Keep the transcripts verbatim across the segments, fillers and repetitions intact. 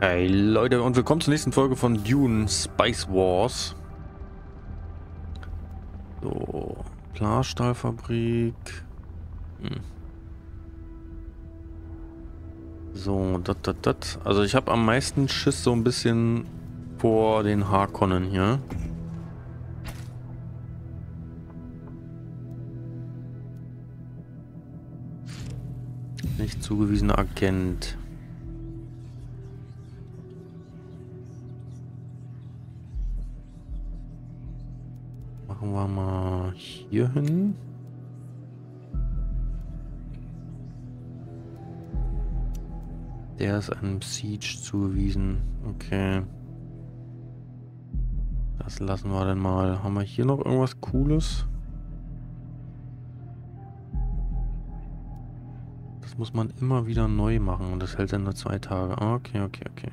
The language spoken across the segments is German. Hey Leute und willkommen zur nächsten Folge von Dune Spice Wars. So, Klarstahlfabrik. Hm. So, dat, dat, dat. Also ich habe am meisten Schiss so ein bisschen vor den Harkonnen hier. Nicht zugewiesener Agent. Machen wir mal hier hin. Der ist einem Siege zugewiesen. Okay. Das lassen wir dann mal. Haben wir hier noch irgendwas Cooles? Das muss man immer wieder neu machen und das hält dann nur zwei Tage. Okay, okay, okay.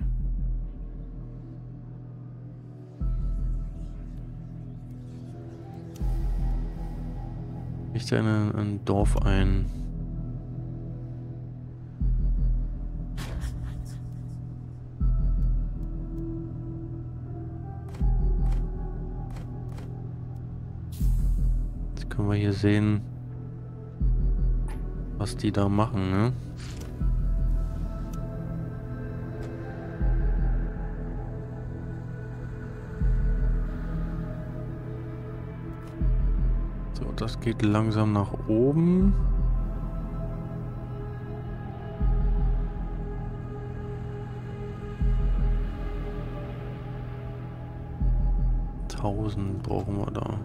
Ich richte ein Dorf ein. Jetzt können wir hier sehen, was die da machen, ne? Das geht langsam nach oben. tausend brauchen wir da.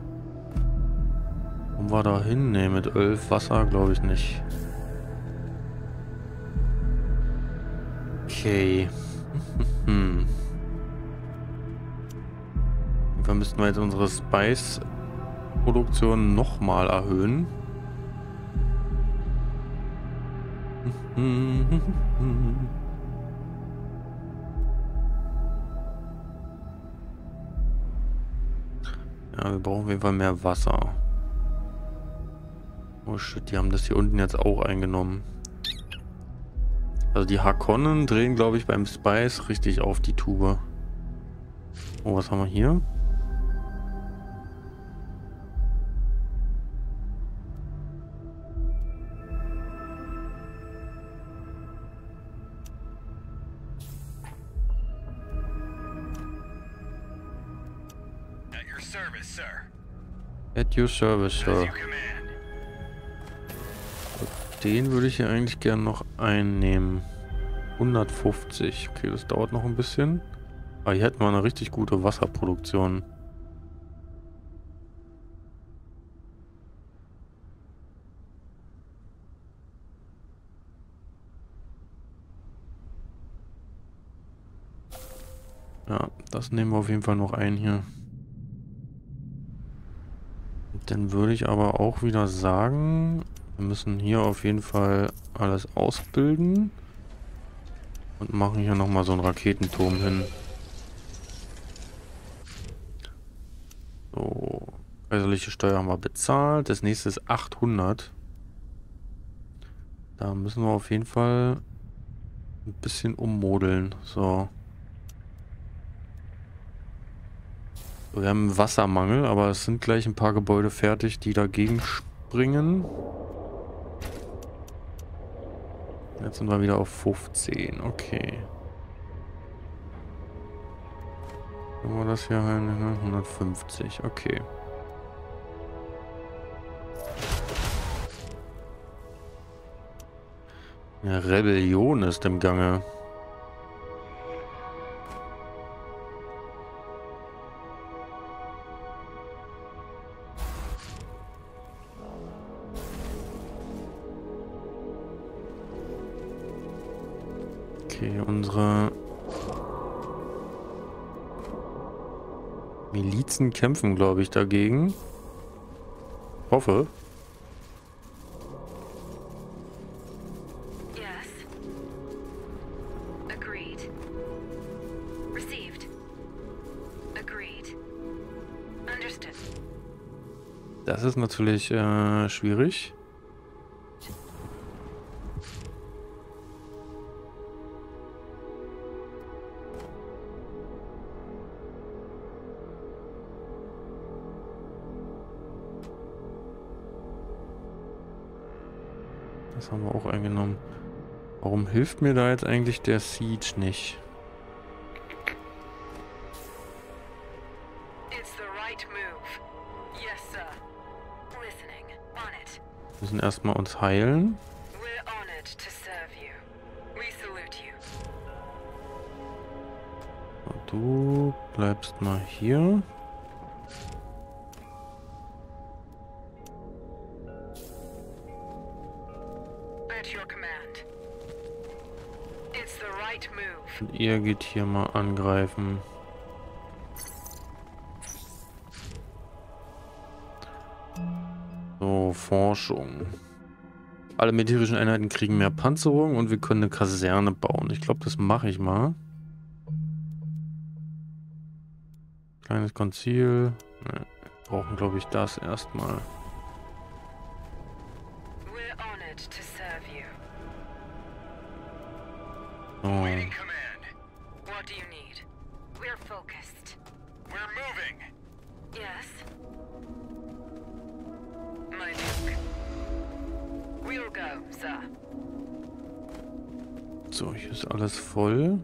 Kommen wir da hin? Ne, mit elf Wasser glaube ich nicht. Okay. Dann müssten wir jetzt unsere Spice Produktion nochmal erhöhen. Ja, wir brauchen auf jeden Fall mehr Wasser. Oh shit, die haben das hier unten jetzt auch eingenommen. Also die Harkonnen drehen, glaube ich, beim Spice richtig auf die Tube. Oh, was haben wir hier? At your service, Sir. Den würde ich hier eigentlich gern noch einnehmen. hundertfünfzig. Okay, das dauert noch ein bisschen. Aber hier hätten wir eine richtig gute Wasserproduktion. Ja, das nehmen wir auf jeden Fall noch ein hier. Dann würde ich aber auch wieder sagen, wir müssen hier auf jeden Fall alles ausbilden und machen hier nochmal so einen Raketenturm hin. So, kaiserliche Steuer haben wir bezahlt. Das nächste ist achthundert. Da müssen wir auf jeden Fall ein bisschen ummodeln. So. Wir haben einen Wassermangel, aber es sind gleich ein paar Gebäude fertig, die dagegen springen. Jetzt sind wir wieder auf fünfzehn, okay. Können wir das hier heilen? hundertfünfzig, okay. Eine Rebellion ist im Gange. Okay, unsere Milizen kämpfen, glaube ich, dagegen. Hoffe. Yes. Agreed. Received. Agreed. Understood. Das ist natürlich äh, schwierig. Das haben wir auch eingenommen. Warum hilft mir da jetzt eigentlich der Siege nicht? Wir müssen erstmal uns heilen. Du bleibst mal hier. Und ihr geht hier mal angreifen. So, Forschung. Alle militärischen Einheiten kriegen mehr Panzerung und wir können eine Kaserne bauen. Ich glaube, das mache ich mal. Kleines Konzil. Wir brauchen, glaube ich, das erstmal. Oh. So, hier ist alles voll.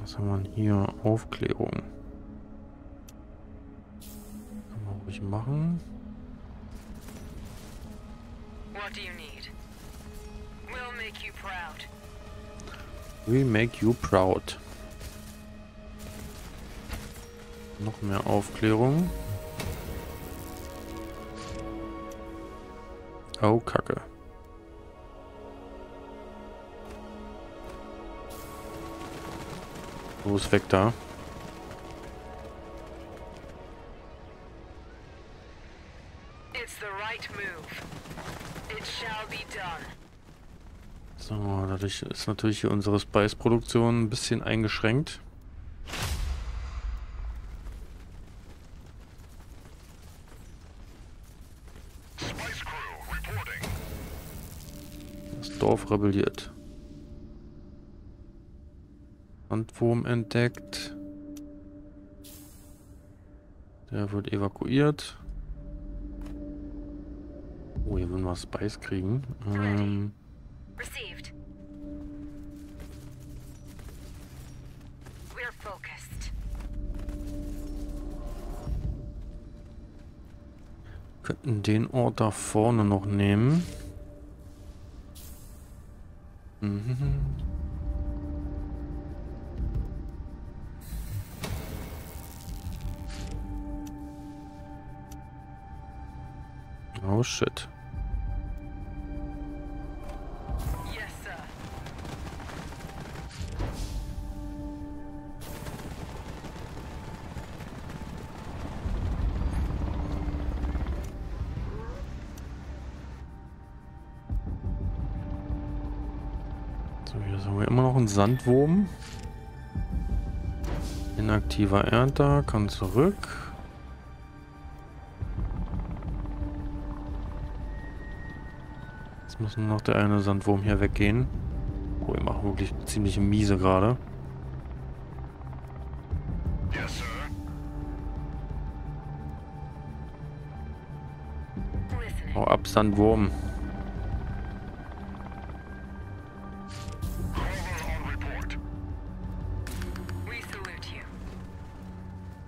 Was haben wir hier? Aufklärung. Kann man ruhig machen. We make you proud. Noch mehr Aufklärung. Oh, Kacke. Wo ist weg da? So, dadurch ist natürlich hier unsere Spice-Produktion ein bisschen eingeschränkt. Das Dorf rebelliert. Handwurm entdeckt. Der wird evakuiert. Oh, hier würden wir Spice kriegen. Ähm. Wir könnten den Ort da vorne noch nehmen. Mhm. Oh shit. Yes, sir. So, hier haben wir immer noch einen Sandwurm. Inaktiver Ernter, kann zurück. Muss nur noch der eine Sandwurm hier weggehen. Oh, wir machen wirklich ziemlich miese gerade. Yes, hau ab, Sandwurm.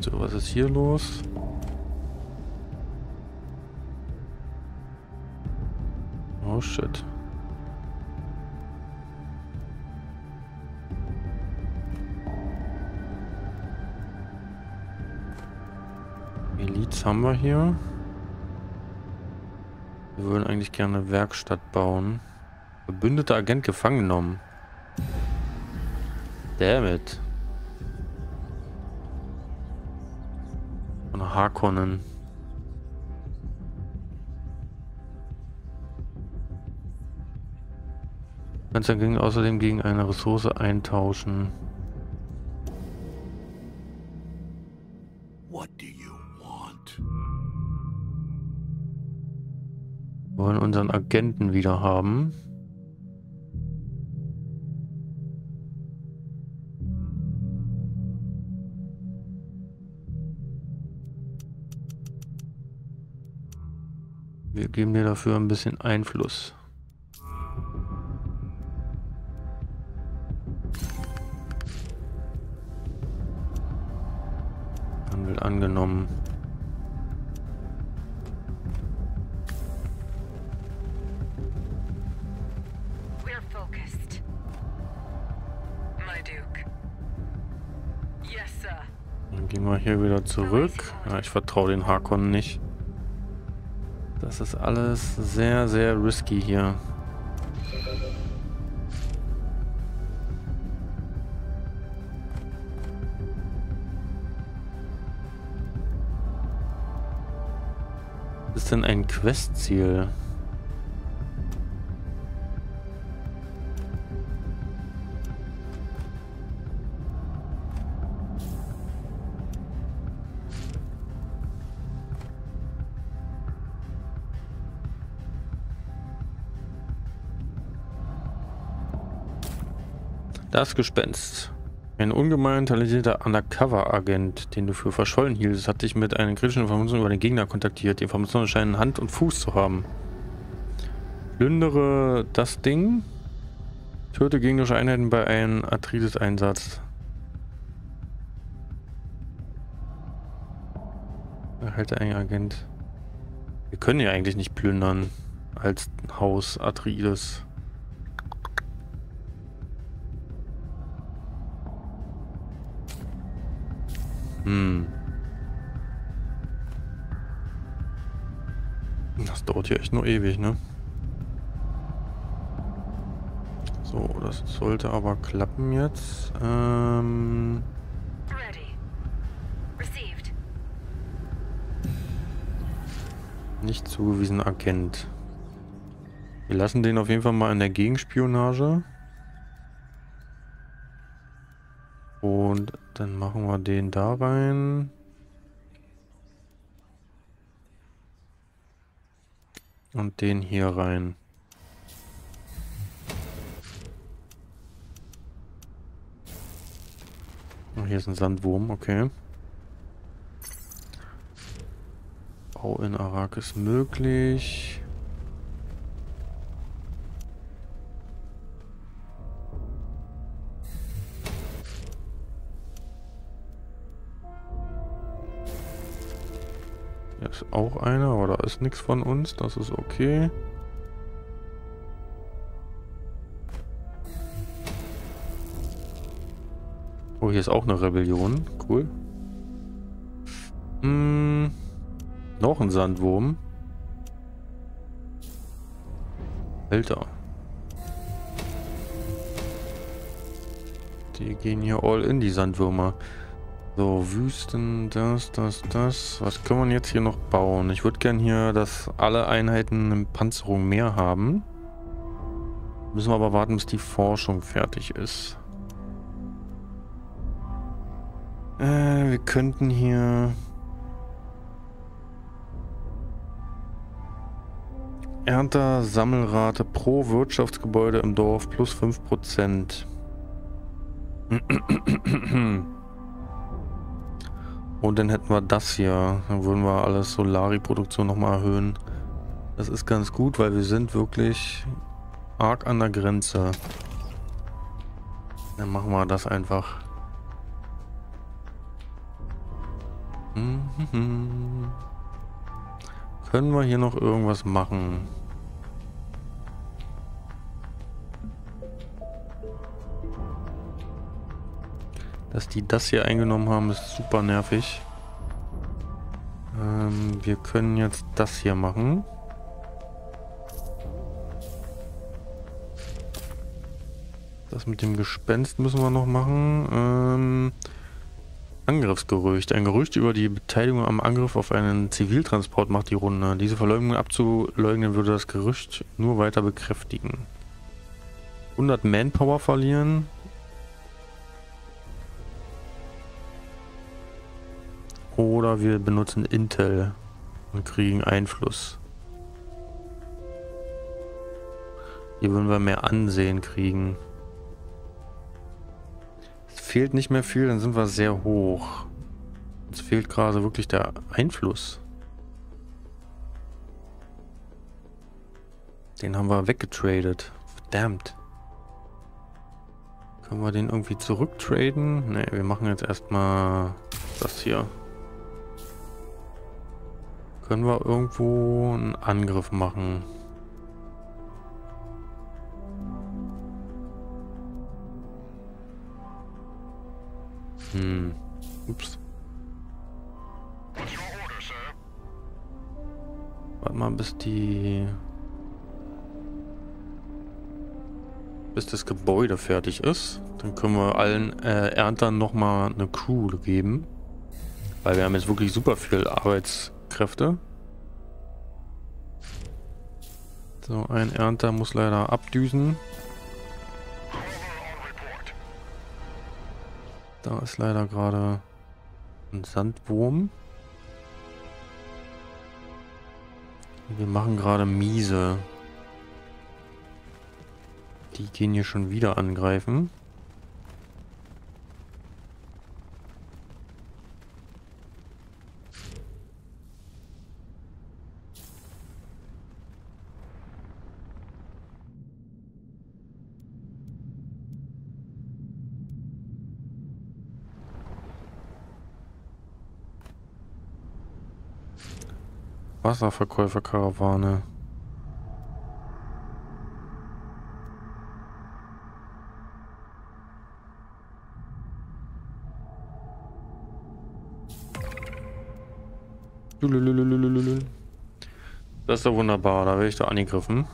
So, was ist hier los? Oh shit. Miliz haben wir hier. Wir würden eigentlich gerne eine Werkstatt bauen. Verbündeter Agent gefangen genommen. Damn it. Von Harkonnen. Kannst dann außerdem gegen eine Ressource eintauschen. What do you want? Wir wollen unseren Agenten wieder haben. Wir geben dir dafür ein bisschen Einfluss. Handel angenommen. Dann gehen wir hier wieder zurück. Ja, ich vertraue den Harkonnen nicht. Das ist alles sehr, sehr risky hier. Was ist denn ein Questziel? Das Gespenst. Ein ungemein talentierter Undercover-Agent, den du für verschollen hieltest, hat dich mit einer kritischen Information über den Gegner kontaktiert. Die Informationen scheinen Hand und Fuß zu haben. Plündere das Ding. Töte gegnerische Einheiten bei einem Atreides-Einsatz. Erhalte einen Agent. Wir können ja eigentlich nicht plündern als Haus Atreides. Hm. Das dauert hier echt nur ewig, ne? So, das sollte aber klappen jetzt. Ähm nicht zugewiesen Agent. Wir lassen den auf jeden Fall mal in der Gegenspionage. Und dann machen wir den da rein. Und den hier rein. Oh, hier ist ein Sandwurm, okay. Bau in Arak ist möglich. Auch einer, aber da ist nichts von uns, das ist okay. Oh, hier ist auch eine Rebellion, cool. Hm, noch ein Sandwurm. Alter. Die gehen hier all in, die Sandwürmer. So, Wüsten, das, das, das. Was können wir jetzt hier noch bauen? Ich würde gern hier, dass alle Einheiten eine Panzerung mehr haben. Müssen wir aber warten, bis die Forschung fertig ist. Äh, wir könnten hier... Ernter, Sammelrate pro Wirtschaftsgebäude im Dorf plus fünf Prozent. Und dann hätten wir das hier. Dann würden wir alles Solari-Produktion nochmal erhöhen. Das ist ganz gut, weil wir sind wirklich arg an der Grenze. Dann machen wir das einfach. Mhm. Können wir hier noch irgendwas machen? Dass die das hier eingenommen haben, ist super nervig. Ähm, wir können jetzt das hier machen. Das mit dem Gespenst müssen wir noch machen. Ähm, Angriffsgerücht. Ein Gerücht über die Beteiligung am Angriff auf einen Ziviltransport macht die Runde. Diese Verleumdung abzuleugnen würde das Gerücht nur weiter bekräftigen. hundert Manpower verlieren. Oder wir benutzen Intel und kriegen Einfluss. Hier würden wir mehr Ansehen kriegen. Es fehlt nicht mehr viel, dann sind wir sehr hoch. Uns fehlt gerade wirklich der Einfluss. Den haben wir weggetradet. Verdammt. Können wir den irgendwie zurücktraden? Ne, wir machen jetzt erstmal das hier. Können wir irgendwo einen Angriff machen? Hm. Ups. Warte mal, bis die... bis das Gebäude fertig ist. Dann können wir allen äh, Erntern nochmal eine Crew geben. Weil wir haben jetzt wirklich super viel Arbeitskräfte. So, ein Ernter muss leider abdüsen. Da ist leider gerade ein Sandwurm. Wir machen gerade miese. Die gehen hier schon wieder angreifen. Wasserverkäuferkarawane. Das ist doch wunderbar, da werde ich doch angegriffen.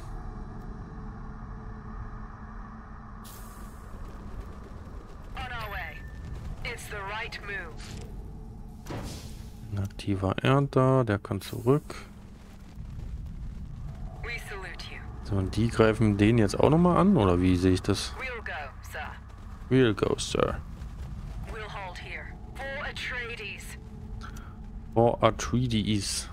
Ein aktiver Ernter, der kann zurück. So, und die greifen den jetzt auch nochmal an, oder wie sehe ich das? We'll go, sir. For Atreides.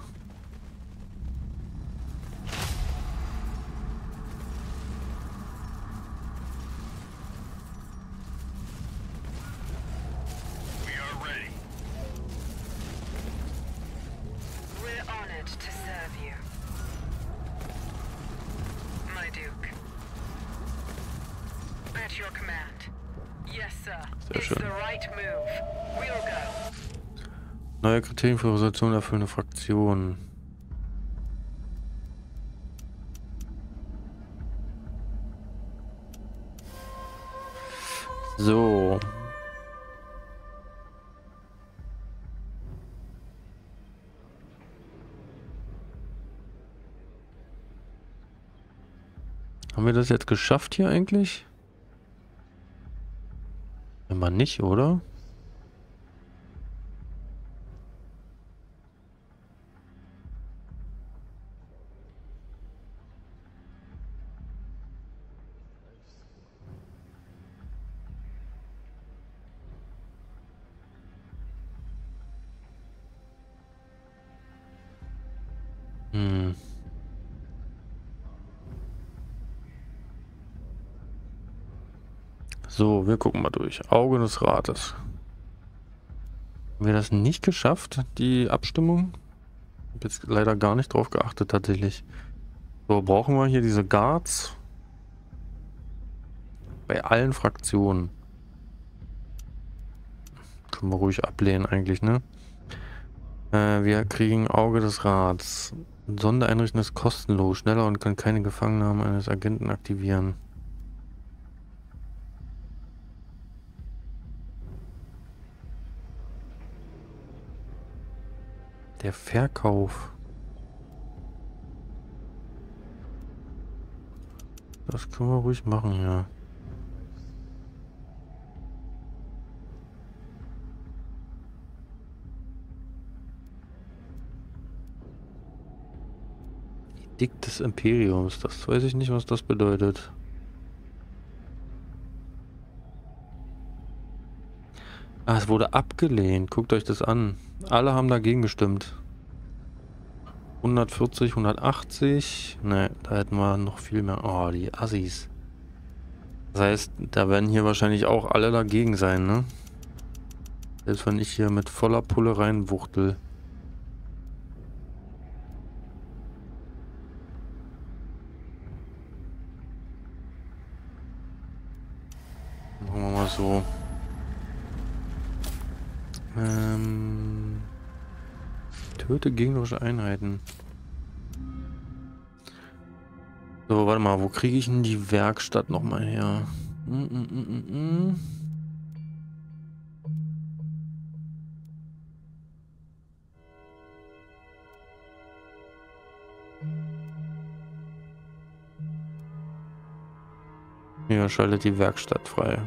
Neue Kriterien für Resolution erfüllende Fraktionen. So. Haben wir das jetzt geschafft hier eigentlich? Immer nicht, oder? So, wir gucken mal durch. Auge des Rates. Haben wir das nicht geschafft, die Abstimmung? Ich habe jetzt leider gar nicht drauf geachtet, tatsächlich. So, brauchen wir hier diese Guards? Bei allen Fraktionen. Können wir ruhig ablehnen eigentlich, ne? Äh, wir kriegen Auge des Rats. Sondereinrichten ist kostenlos, schneller und kann keine Gefangennahmen eines Agenten aktivieren. Der Verkauf. Das können wir ruhig machen, ja. Edikt des Imperiums. Das weiß ich nicht, was das bedeutet. Ah, es wurde abgelehnt. Guckt euch das an. Alle haben dagegen gestimmt. hundertvierzig, hundertachtzig. Ne, da hätten wir noch viel mehr. Oh, die Assis. Das heißt, da werden hier wahrscheinlich auch alle dagegen sein, ne? Selbst wenn ich hier mit voller Pulle reinwuchtel. Machen wir mal so. Ähm, töte gegnerische Einheiten. So, warte mal, wo kriege ich denn die Werkstatt nochmal her? Mm -mm -mm -mm. Ja, schaltet die Werkstatt frei.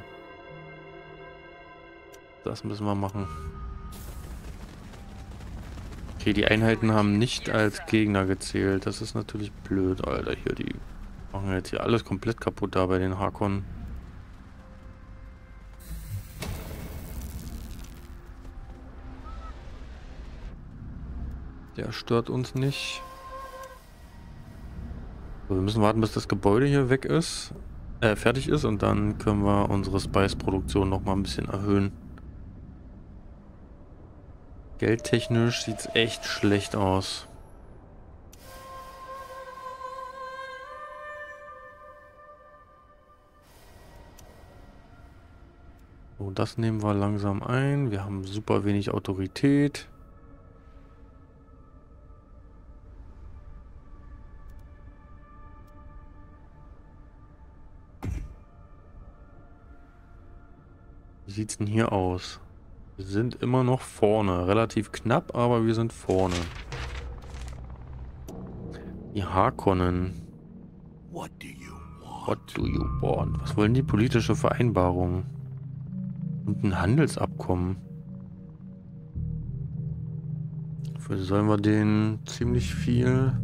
Das müssen wir machen. Okay, die Einheiten haben nicht als Gegner gezählt. Das ist natürlich blöd, Alter. Hier, die machen jetzt hier alles komplett kaputt da bei den Harkonnen. Der stört uns nicht. So, wir müssen warten, bis das Gebäude hier weg ist. Äh, fertig ist, und dann können wir unsere Spice-Produktion noch mal ein bisschen erhöhen. Geldtechnisch sieht es echt schlecht aus. So, das nehmen wir langsam ein. Wir haben super wenig Autorität. Wie sieht es denn hier aus? Wir sind immer noch vorne. Relativ knapp, aber wir sind vorne. Die Harkonnen. What do you want? What do you want? Was wollen die politische Vereinbarung? Und ein Handelsabkommen. Dafür sollen wir denen ziemlich viel...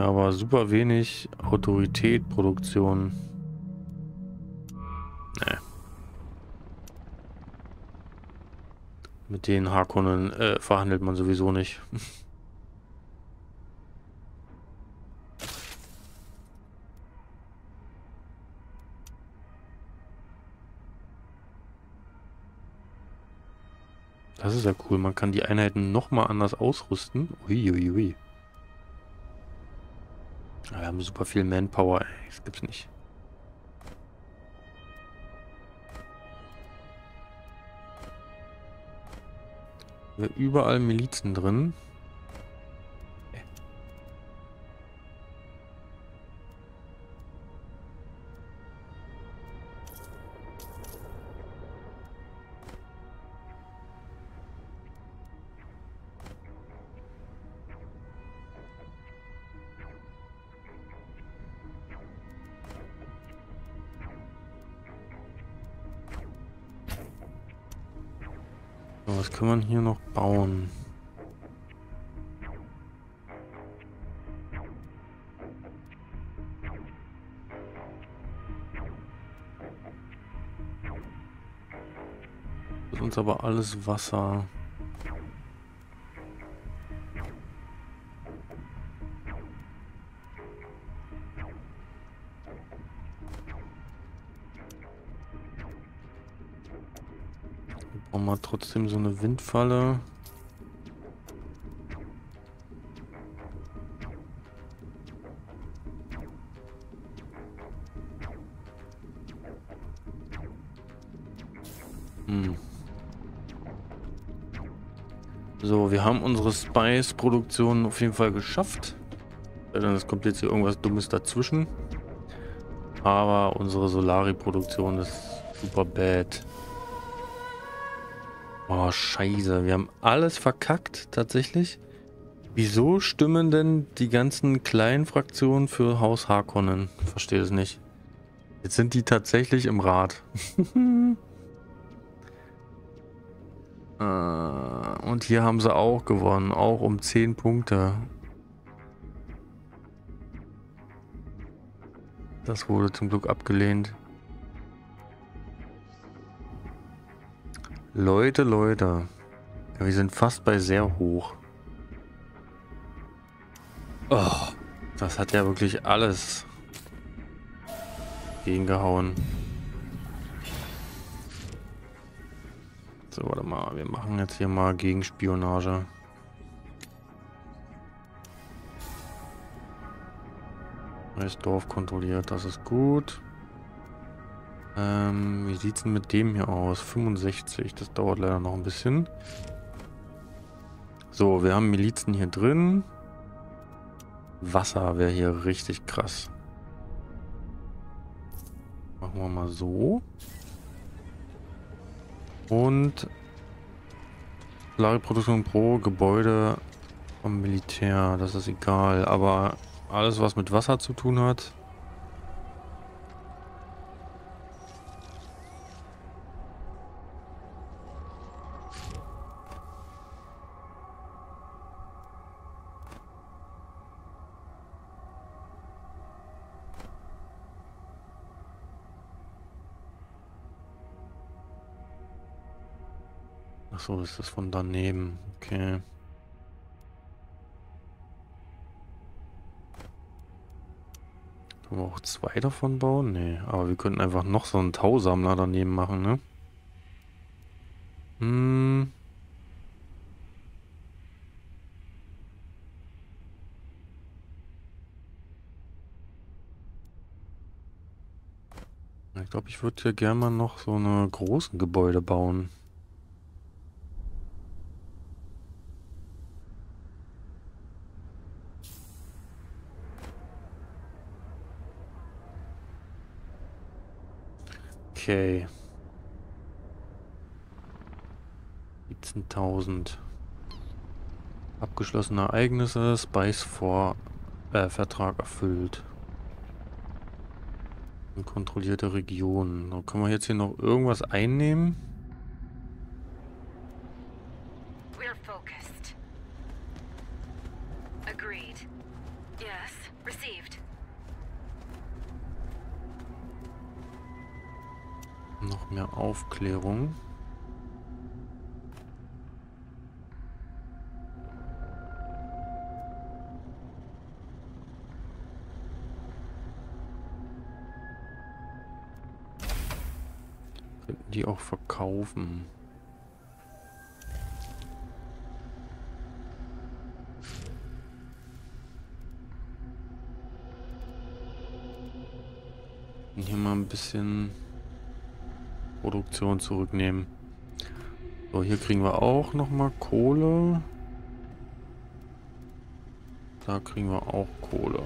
aber super wenig Autorität, Produktion. Nee. Mit den Harkonnen äh, verhandelt man sowieso nicht. Das ist ja cool, man kann die Einheiten nochmal anders ausrüsten. Uiuiui. Wir haben super viel Manpower, ey. Das gibt's nicht. Wir haben überall Milizen drin. Okay. Was kann man hier noch bauen? Das ist uns aber alles Wasser. Mal trotzdem so eine Windfalle. Hm. So, wir haben unsere Spice-Produktion auf jeden Fall geschafft. Es kommt jetzt hier irgendwas Dummes dazwischen. Aber unsere Solari-Produktion ist super bad. Oh, scheiße. Wir haben alles verkackt, tatsächlich. Wieso stimmen denn die ganzen kleinen Fraktionen für Haus Harkonnen? Verstehe es nicht. Jetzt sind die tatsächlich im Rad. äh, und hier haben sie auch gewonnen, auch um zehn Punkte. Das wurde zum Glück abgelehnt. Leute, Leute. Ja, wir sind fast bei sehr hoch. Oh, das hat ja wirklich alles gegengehauen. So, warte mal. Wir machen jetzt hier mal Gegenspionage. Das Dorf kontrolliert, das ist gut. Ähm, wie sieht es denn mit dem hier aus? fünfundsechzig, das dauert leider noch ein bisschen. So, wir haben Milizen hier drin. Wasser wäre hier richtig krass. Machen wir mal so. Und Lagerproduktion pro Gebäude vom Militär, das ist egal, aber alles, was mit Wasser zu tun hat. Ach so, ist das von daneben. Okay. Können wir auch zwei davon bauen? Nee, aber wir könnten einfach noch so einen Tausammler daneben machen, ne? Hm. Ich glaube, ich würde ja gerne mal noch so eine großen Gebäude bauen. Okay. siebzehntausend. Abgeschlossene Ereignisse, Spice vor äh, Vertrag erfüllt. Und kontrollierte Regionen. So, können wir jetzt hier noch irgendwas einnehmen? We're focused. Agreed. Yes, received. Noch mehr Aufklärung. Könnten die auch verkaufen? Und hier mal ein bisschen Produktion zurücknehmen. So, hier kriegen wir auch nochmal Kohle. Da kriegen wir auch Kohle.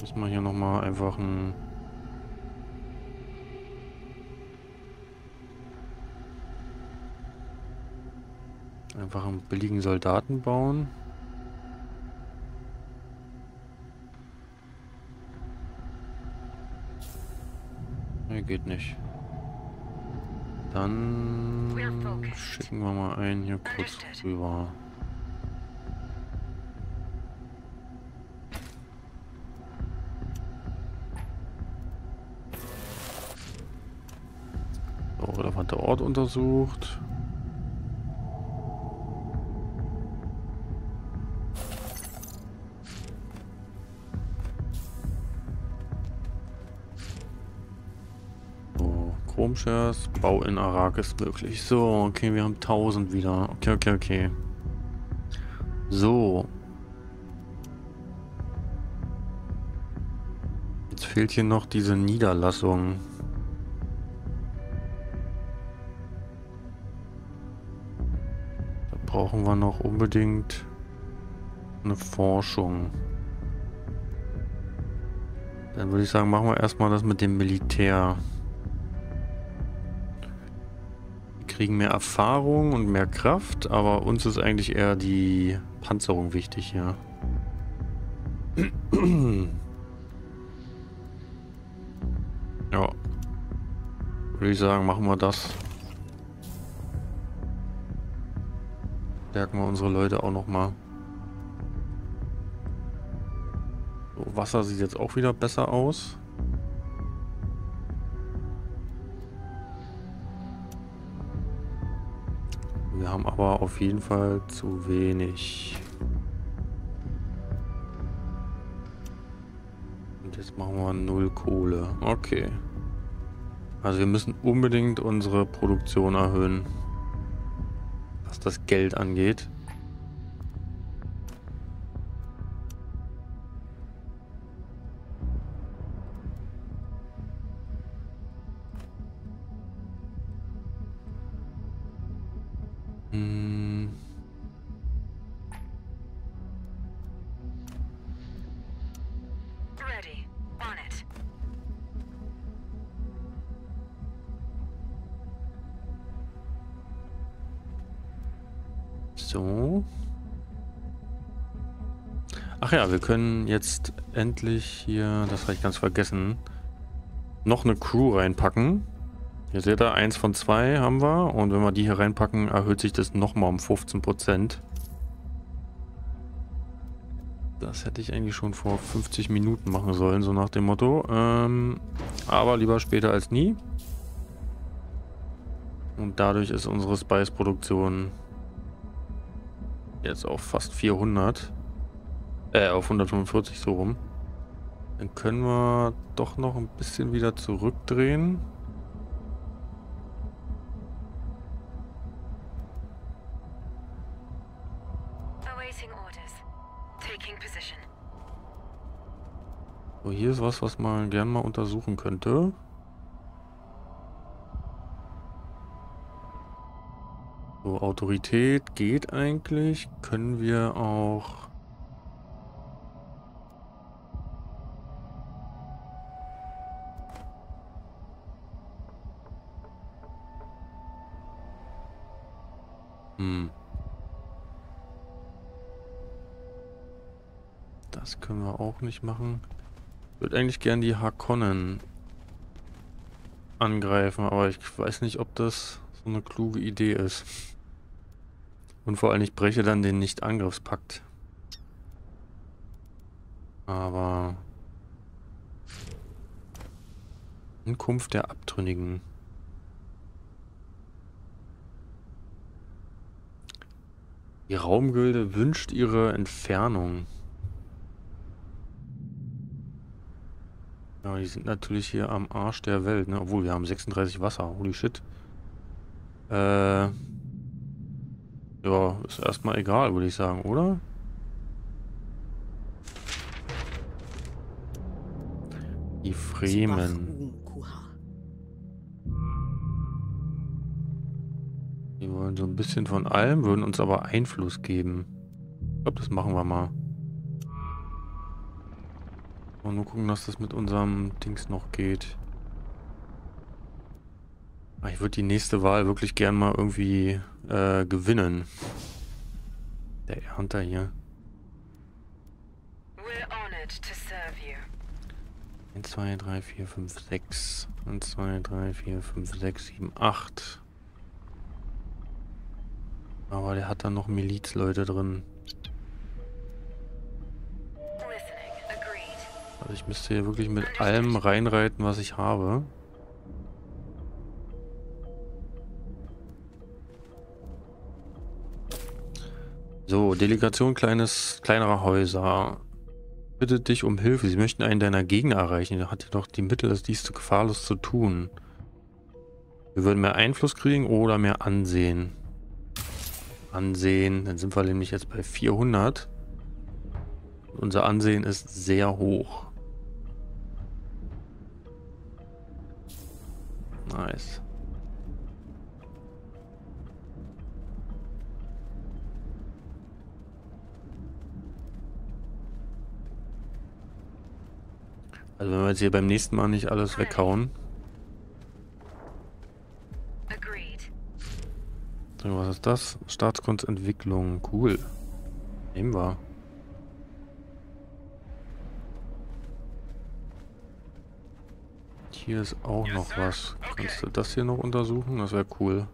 Müssen wir hier nochmal einfach ein... einfach einen billigen Soldaten bauen. Geht nicht. Dann schicken wir mal einen hier kurz rüber. So, da wird der Ort untersucht. Bau in Arak ist möglich. So, okay, wir haben tausend wieder. Okay, okay, okay. So. Jetzt fehlt hier noch diese Niederlassung. Da brauchen wir noch unbedingt eine Forschung. Dann würde ich sagen, machen wir erstmal das mit dem Militär. Kriegen mehr Erfahrung und mehr Kraft, aber uns ist eigentlich eher die Panzerung wichtig, ja. Würde ich sagen, machen wir das. Stärken wir unsere Leute auch nochmal. So, Wasser sieht jetzt auch wieder besser aus. Wir haben aber auf jeden Fall zu wenig. Und jetzt machen wir null Kohle. Okay. Also wir müssen unbedingt unsere Produktion erhöhen, was das Geld angeht. Ach ja, wir können jetzt endlich hier, das habe ich ganz vergessen, noch eine Crew reinpacken. Ihr seht da, eins von zwei haben wir. Und wenn wir die hier reinpacken, erhöht sich das nochmal um fünfzehn Prozent. Das hätte ich eigentlich schon vor fünfzig Minuten machen sollen, so nach dem Motto. Ähm, aber lieber später als nie. Und dadurch ist unsere Spice-Produktion jetzt auf fast vierhundert. Äh, auf hundertfünfundvierzig so rum. Dann können wir doch noch ein bisschen wieder zurückdrehen. So, hier ist was, was man gern mal untersuchen könnte. So, Autorität geht eigentlich. Können wir auch... Das können wir auch nicht machen. Ich würde eigentlich gerne die Harkonnen angreifen, aber ich weiß nicht, ob das so eine kluge Idee ist. Und vor allem, ich breche dann den Nicht-Angriffspakt. Aber... Ankunft der Abtrünnigen. Die Raumgilde wünscht ihre Entfernung. Ja, die sind natürlich hier am Arsch der Welt, ne? Obwohl, wir haben sechsunddreißig Wasser. Holy shit. Äh. Ja, ist erstmal egal, würde ich sagen, oder? Die Fremen. Die wollen so ein bisschen von allem, würden uns aber Einfluss geben. Ich glaube, das machen wir mal. Und nur gucken, dass das mit unserem Dings noch geht. Ich würde die nächste Wahl wirklich gern mal irgendwie äh, gewinnen. Der Ernter hier. eins, zwei, drei, vier, fünf, sechs. eins, zwei, drei, vier, fünf, sechs, sieben, acht. Aber der hat dann noch Milizleute drin. Also ich müsste hier wirklich mit allem reinreiten, was ich habe. So, Delegation kleines, kleinerer Häuser. Bitte dich um Hilfe. Sie möchten einen deiner Gegner erreichen. Er hat jedoch die Mittel, dies zu gefahrlos zu tun. Wir würden mehr Einfluss kriegen oder mehr Ansehen. Ansehen. Dann sind wir nämlich jetzt bei vierhundert. Unser Ansehen ist sehr hoch. Nice. Also wenn wir jetzt hier beim nächsten Mal nicht alles weghauen. So, was ist das? Staatskunstentwicklung. Cool. Nehmen wir. Hier ist auch noch was. Kannst du das hier noch untersuchen? Das wäre cool.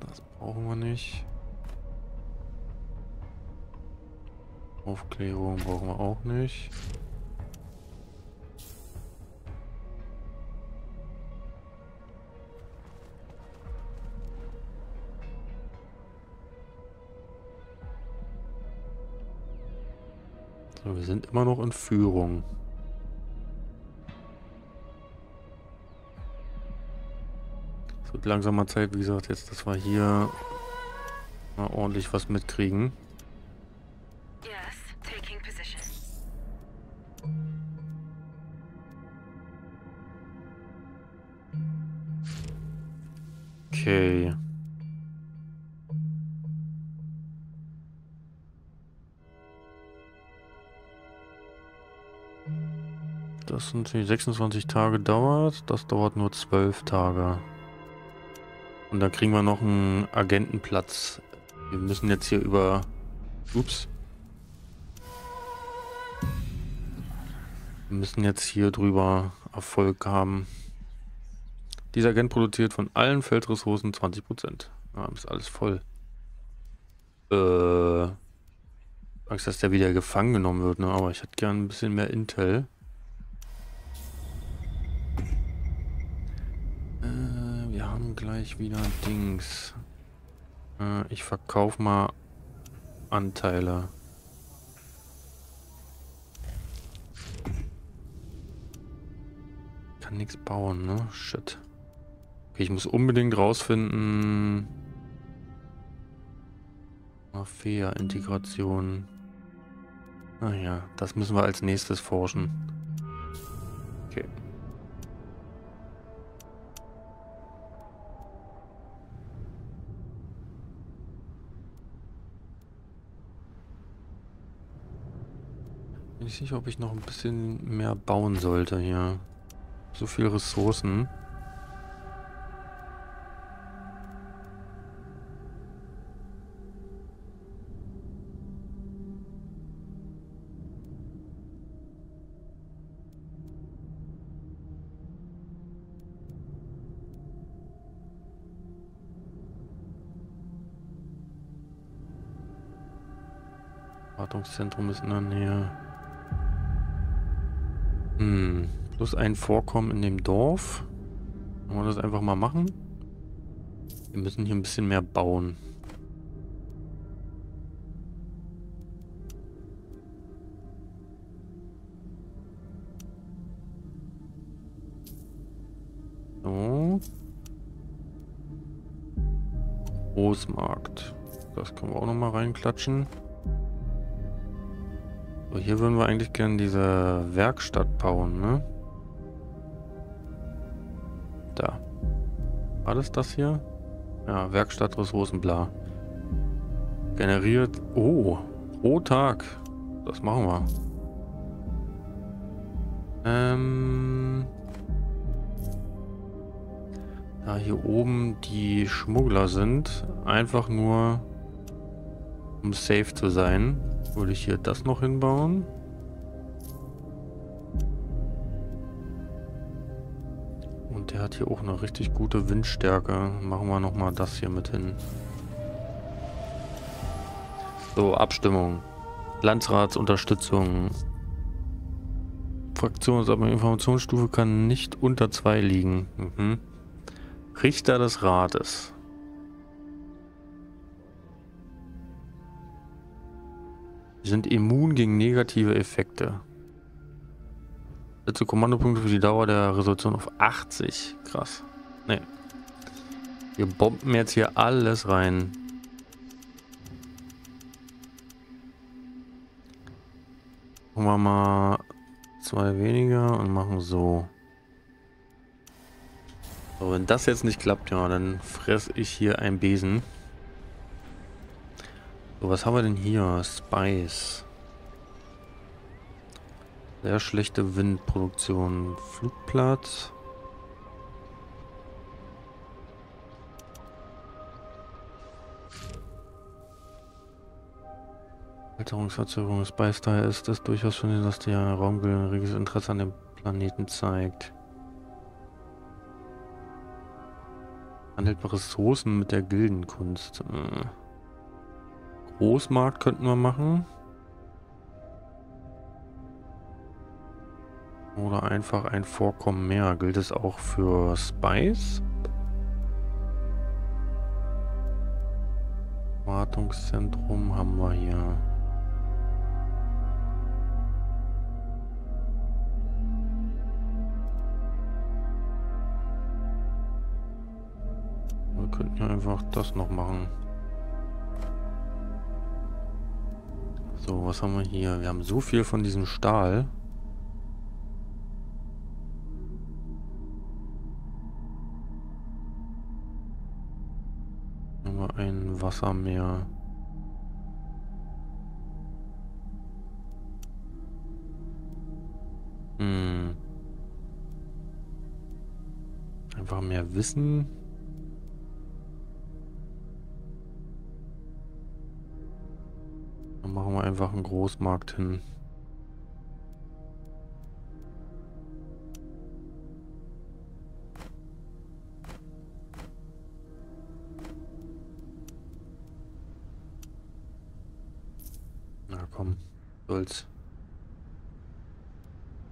Das brauchen wir nicht. Aufklärung brauchen wir auch nicht. So, wir sind immer noch in Führung. Es wird langsam mal Zeit, wie gesagt, jetzt, dass wir hier mal ordentlich was mitkriegen. Okay. Das sind sechsundzwanzig Tage dauert, das dauert nur zwölf Tage. Und dann kriegen wir noch einen Agentenplatz. Wir müssen jetzt hier über... Ups. Wir müssen jetzt hier drüber Erfolg haben. Dieser Agent produziert von allen Feldressourcen zwanzig Prozent. Ja, ist alles voll. Äh... Angst, dass der wieder gefangen genommen wird, ne? Aber ich hätte gern ein bisschen mehr Intel. Gleich wieder Dings. Äh, ich verkaufe mal Anteile. Kann nichts bauen, ne? Shit. Okay, ich muss unbedingt rausfinden. Mafia-Integration. Naja, das müssen wir als nächstes forschen. Okay. Ich bin nicht sicher, ob ich noch ein bisschen mehr bauen sollte hier. So viele Ressourcen. Wartungszentrum ist in der Nähe. Hm, plus ein Vorkommen in dem Dorf. Wollen wir das einfach mal machen? Wir müssen hier ein bisschen mehr bauen. So. Großmarkt. Das können wir auch nochmal reinklatschen. So, hier würden wir eigentlich gerne diese Werkstatt bauen, ne? Da. War das das hier? Ja, Werkstatt, Ressourcen, bla. Generiert. Oh, pro Tag. Das machen wir. Ähm. Da hier oben die Schmuggler sind, einfach nur um safe zu sein. Würde ich hier das noch hinbauen? Und der hat hier auch eine richtig gute Windstärke. Machen wir nochmal das hier mit hin. So, Abstimmung. Landratsunterstützung. Fraktionsabhängige Informationsstufe kann nicht unter zwei liegen. Mhm. Richter des Rates. Sind immun gegen negative Effekte. Setze Kommandopunkte für die Dauer der Resolution auf achtzig. Krass. Nee. Wir bomben jetzt hier alles rein. Machen wir mal zwei weniger und machen so. So, wenn das jetzt nicht klappt, ja, dann fresse ich hier einen Besen. So, was haben wir denn hier? Spice. Sehr schlechte Windproduktion. Flugplatz. Alterungsverzögerung des Spice, daher ist es durchaus schon, dass der Raum ein reges Interesse an dem Planeten zeigt. Handelbare Ressourcen mit der Gildenkunst. Großmarkt könnten wir machen. Oder einfach ein Vorkommen mehr. Gilt es auch für Spice? Wartungszentrum haben wir hier. Wir könnten ja einfach das noch machen. So, was haben wir hier? Wir haben so viel von diesem Stahl. Ein Wassermeer. Hm. Einfach mehr Wissen. Dann machen wir einfach einen Großmarkt hin.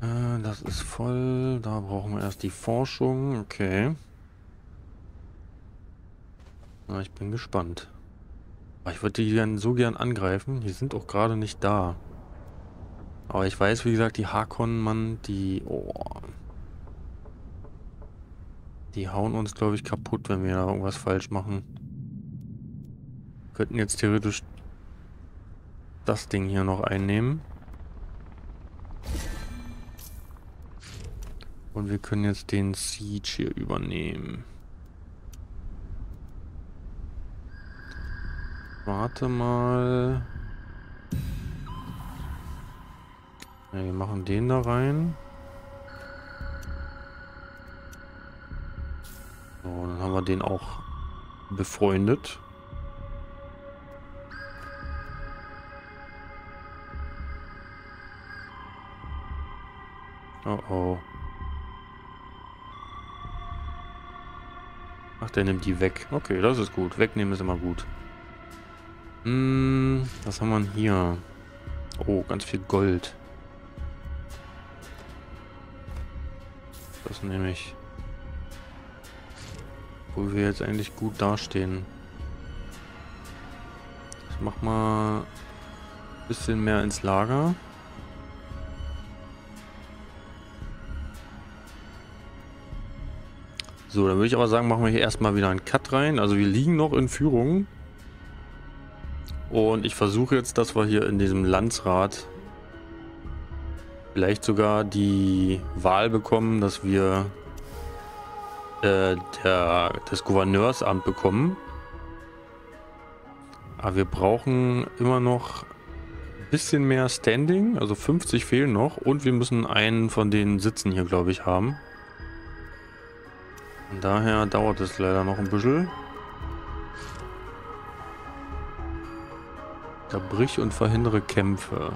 Äh, das ist voll. Da brauchen wir erst die Forschung. Okay. Na, ich bin gespannt. Aber ich würde die so gern angreifen. Die sind auch gerade nicht da. Aber ich weiß, wie gesagt, die Harkonnen-Mann, die... Oh, die hauen uns, glaube ich, kaputt, wenn wir da irgendwas falsch machen. Wir könnten jetzt theoretisch das Ding hier noch einnehmen. Und wir können jetzt den Siege hier übernehmen. Warte mal. Ja, wir machen den da rein. So, dann haben wir den auch befreundet. Oh oh. Ach, der nimmt die weg. Okay, das ist gut. Wegnehmen ist immer gut. Hm, was haben wir denn hier? Oh, ganz viel Gold. Das nehme ich. Obwohl wir jetzt eigentlich gut dastehen. Ich mach mal ein bisschen mehr ins Lager. So, dann würde ich aber sagen, machen wir hier erstmal wieder einen Cut rein. Also wir liegen noch in Führung. Und ich versuche jetzt, dass wir hier in diesem Landsrat vielleicht sogar die Wahl bekommen, dass wir äh, der, das Gouverneursamt bekommen. Aber wir brauchen immer noch ein bisschen mehr Standing. Also fünfzig fehlen noch. Und wir müssen einen von den Sitzen hier, glaube ich, haben. Und daher dauert es leider noch ein bisschen. Unterbrich und verhindere Kämpfe.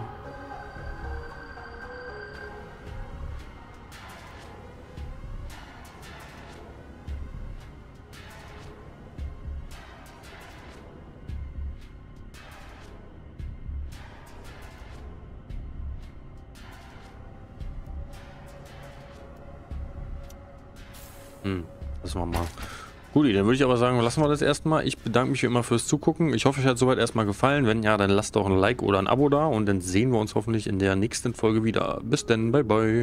Hm. Das machen wir mal. Gut, dann würde ich aber sagen, lassen wir das erstmal. Ich bedanke mich wie immer fürs Zugucken. Ich hoffe, euch hat soweit erstmal gefallen. Wenn ja, dann lasst doch ein Like oder ein Abo da und dann sehen wir uns hoffentlich in der nächsten Folge wieder. Bis dann, bye bye.